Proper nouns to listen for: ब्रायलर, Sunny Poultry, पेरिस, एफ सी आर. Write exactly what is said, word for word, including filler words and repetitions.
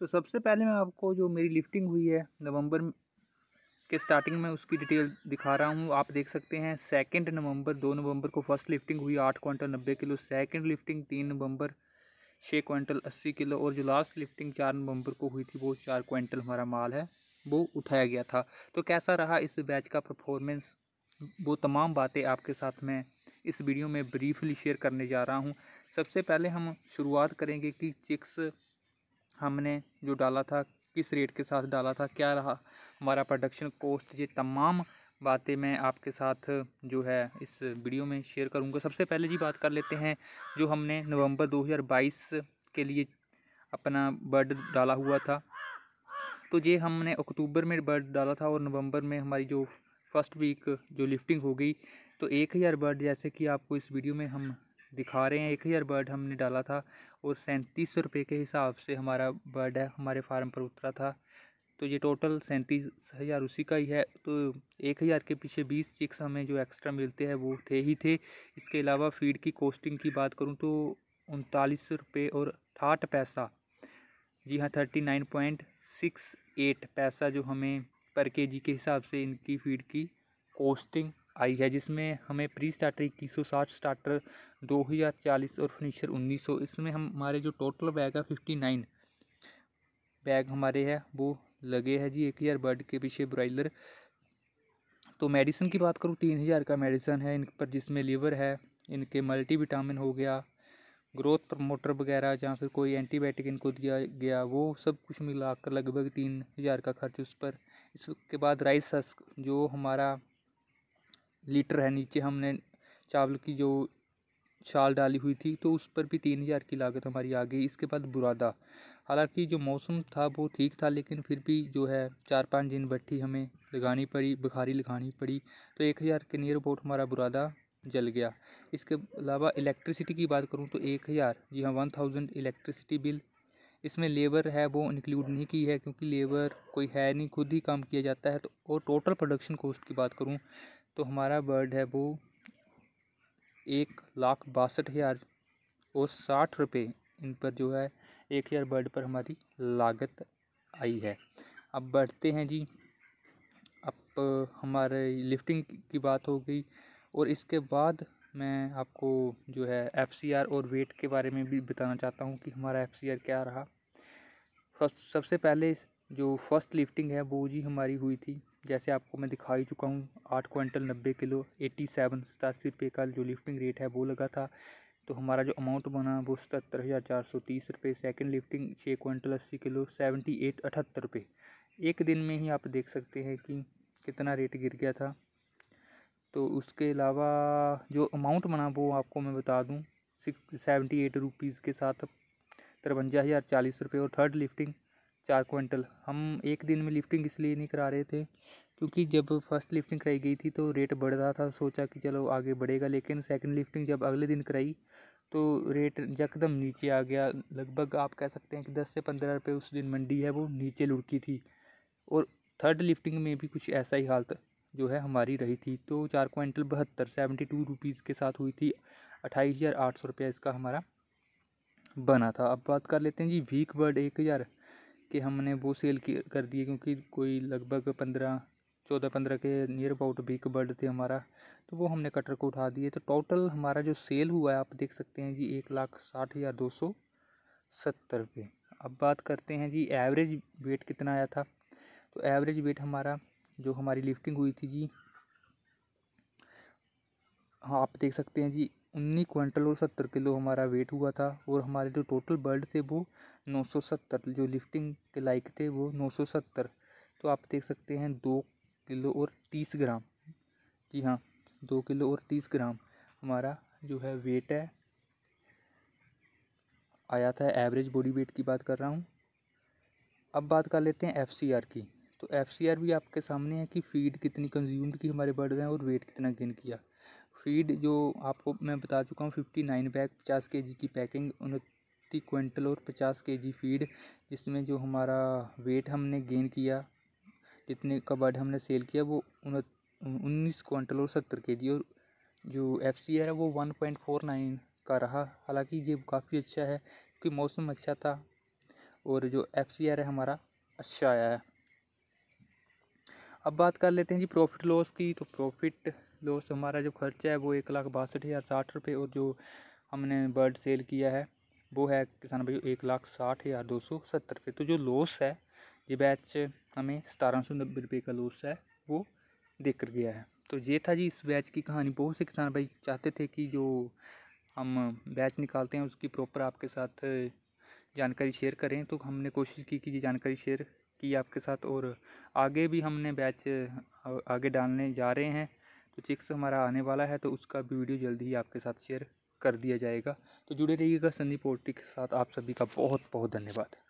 तो सबसे पहले मैं आपको जो मेरी लिफ्टिंग हुई है नवंबर के स्टार्टिंग में उसकी डिटेल दिखा रहा हूँ। आप देख सकते हैं सेकेंड नवंबर दो नवंबर को फर्स्ट लिफ्टिंग हुई आठ क्वांटल नब्बे किलो, सेकेंड लिफ्टिंग तीन नवंबर छः क्वांटल अस्सी किलो और जो लास्ट लिफ्टिंग चार नवंबर को हुई थी वो चार क्वांटल हमारा माल है वो उठाया गया था। तो कैसा रहा इस बैच का परफॉर्मेंस, वो तमाम बातें आपके साथ मैं इस वीडियो में ब्रीफली शेयर करने जा रहा हूँ। सबसे पहले हम शुरुआत करेंगे कि चिक्स हमने जो डाला था किस रेट के साथ डाला था, क्या रहा हमारा प्रोडक्शन कॉस्ट, ये तमाम बातें मैं आपके साथ जो है इस वीडियो में शेयर करूँगा। सबसे पहले जी बात कर लेते हैं जो हमने नवंबर दो हज़ार बाईस के लिए अपना बर्ड डाला हुआ था। तो ये हमने अक्टूबर में बर्ड डाला था और नवंबर में हमारी जो फर्स्ट वीक जो लिफ्टिंग हो गई तो एक हज़ार बर्ड, जैसे कि आपको इस वीडियो में हम दिखा रहे हैं, एक हज़ार बर्ड हमने डाला था और सैंतीस सौ रुपये के हिसाब से हमारा बर्ड है हमारे फार्म पर उतरा था। तो ये टोटल सैंतीस हज़ार उसी का ही है। तो एक हज़ार के पीछे बीस चिक्स हमें जो एक्स्ट्रा मिलते हैं वो थे ही थे। इसके अलावा फीड की कॉस्टिंग की बात करूं तो उनतालीस रुपये और साठ पैसा, जी हाँ thirty nine point six eight पैसा जो हमें पर के जी के हिसाब से इनकी फीड की कॉस्टिंग आई है, जिसमें हमें प्री स्टार्टर इक्कीस सौ साठ, स्टार्टर दो हज़ार चालीस और फिनिशर उन्नीस सौ। इसमें हम हमारे जो टोटल बैग है फिफ्टी नाइन बैग हमारे है वो लगे हैं जी एक हज़ार बर्ड के पीछे ब्रायलर। तो मेडिसिन की बात करूँ तीन हज़ार का मेडिसिन है इन पर, जिसमें लीवर है, इनके मल्टीविटामिन हो गया, ग्रोथ प्रमोटर वगैरह, जहाँ फिर कोई एंटीबायोटिक इनको दिया गया, वो सब कुछ मिलाकर लगभग तीन हज़ार का खर्च उस पर। इसके बाद राइस हस्क जो हमारा लीटर है, नीचे हमने चावल की जो छाल डाली हुई थी तो उस पर भी तीन हज़ार की लागत हमारी आ गई। इसके बाद बुरादा, हालांकि जो मौसम था वो ठीक था लेकिन फिर भी जो है चार पांच दिन भट्टी हमें लगानी पड़ी, बुखारी लगानी पड़ी, तो एक हज़ार के नियर अबाउट हमारा बुरादा जल गया। इसके अलावा इलेक्ट्रिसिटी की बात करूं तो एक हज़ार जी हाँ वन थाउजेंड इलेक्ट्रिसिटी बिल, इसमें लेबर है वो इंक्लूड नहीं की है क्योंकि लेबर कोई है नहीं, खुद ही काम किया जाता है। तो और टोटल प्रोडक्शन कॉस्ट की बात करूँ तो हमारा बर्ड है वो एक लाख बासठ हज़ार और साठ रुपये इन पर जो है एक हज़ार बर्ड पर हमारी लागत आई है। अब बढ़ते हैं जी, अब हमारे लिफ्टिंग की बात हो गई और इसके बाद मैं आपको जो है एफ सी आर और वेट के बारे में भी बताना चाहता हूं कि हमारा एफ सी आर क्या रहा। सबसे पहले जो फर्स्ट लिफ्टिंग है वो जी हमारी हुई थी, जैसे आपको मैं दिखा ही चुका हूँ, आठ क्वांटल नब्बे किलो एटी सेवन सतासी रुपये का जो लिफ्टिंग रेट है वो लगा था। तो हमारा जो अमाउंट बना वो सतहत्तर हज़ार चार सौ तीस रुपये। सेकेंड लिफ्टिंग छः क्वांटल अस्सी किलो सेवेंटी एट अठहत्तर रुपये, एक दिन में ही आप देख सकते हैं कि कितना रेट गिर गया था। तो उसके अलावा जो अमाउंट बना वो आपको मैं बता दूँ सिक्स सेवेंटी एट रुपीज़ के साथ तिरवंजा हज़ार चालीस रुपये। और थर्ड लिफ्टिंग चार क्वांटल, हम एक दिन में लिफ्टिंग इसलिए नहीं करा रहे थे क्योंकि जब फर्स्ट लिफ्टिंग कराई गई थी तो रेट बढ़ रहा था, सोचा कि चलो आगे बढ़ेगा, लेकिन सेकंड लिफ्टिंग जब अगले दिन कराई तो रेट यकदम नीचे आ गया। लगभग आप कह सकते हैं कि दस से पंद्रह रुपये उस दिन मंडी है वो नीचे लुढ़की थी। और थर्ड लिफ्टिंग में भी कुछ ऐसा ही हालत जो है हमारी रही थी। तो चार क्वांटल बहत्तर सेवेंटी टू रुपीज़ के साथ हुई थी, अट्ठाईस हज़ार आठ सौ रुपया इसका हमारा बना था। अब बात कर लेते हैं जी वीक बर्ड, एक हज़ार के हमने वो सेल कर दिए क्योंकि कोई लगभग पंद्रह चौदह पंद्रह के नियर अबाउट वीक बर्ड थे हमारा, तो वो हमने कटर को उठा दिए। तो टोटल हमारा जो सेल हुआ है आप देख सकते हैं जी एक लाख साठ हज़ार दो सौ सत्तर रुपये। अब बात करते हैं जी एवरेज वेट कितना आया था। तो एवरेज वेट हमारा जो हमारी लिफ्टिंग हुई थी जी, हाँ आप देख सकते हैं जी उन्नीस क्वांटल और सत्तर किलो हमारा वेट हुआ था। और हमारे जो टोटल बर्ड थे वो नौ सौ सत्तर जो लिफ्टिंग के लायक थे वो नौ सौ सत्तर। तो आप देख सकते हैं दो किलो और तीस ग्राम, जी हाँ दो किलो और तीस ग्राम हमारा जो है वेट है आया था। एवरेज बॉडी वेट की बात कर रहा हूँ। अब बात कर लेते हैं एफ सी आर की। तो एफ सी आर भी आपके सामने है कि फीड कितनी कंज्यूम्ड की हमारे बर्ड हैं और वेट कितना गेन किया। फीड जो आपको मैं बता चुका हूँ फिफ्टी नाइन बैग पचास के जी की पैकिंग, उनतीस क्विंटल और पचास के जी फीड, जिसमें जो हमारा वेट हमने गेन किया जितने का बर्ड हमने सेल किया वो उन्नीस क्विंटल और सत्तर के जी। और जो एफ सी आर है वो वन पॉइंट फोर नाइन का रहा, हालांकि ये काफ़ी अच्छा है क्योंकि मौसम अच्छा था और जो एफ सी आर है हमारा अच्छा आया है। अब बात कर लेते हैं जी प्रॉफिट लॉस की। तो प्रॉफिट लॉस हमारा जो खर्चा है वो एक लाख बासठ हज़ार साठ रुपये, और जो हमने बर्ड सेल किया है वो है किसान भाई एक लाख साठ हज़ार दो सौ सत्तर रुपये। तो जो लॉस है ये बैच हमें सतारह सौ नब्बे रुपये का लॉस है वो देकर गया है। तो ये था जी इस बैच की कहानी। बहुत से किसान भाई चाहते थे कि जो हम बैच निकालते हैं उसकी प्रॉपर आपके साथ जानकारी शेयर करें, तो हमने कोशिश की कि ये जानकारी शेयर की आपके साथ, और आगे भी हमने बैच आगे डालने जा रहे हैं। तो चिक्स हमारा आने वाला है तो उसका भी वीडियो जल्दी ही आपके साथ शेयर कर दिया जाएगा। तो जुड़े रहिएगा सनी पोल्ट्री के साथ। आप सभी का बहुत बहुत धन्यवाद।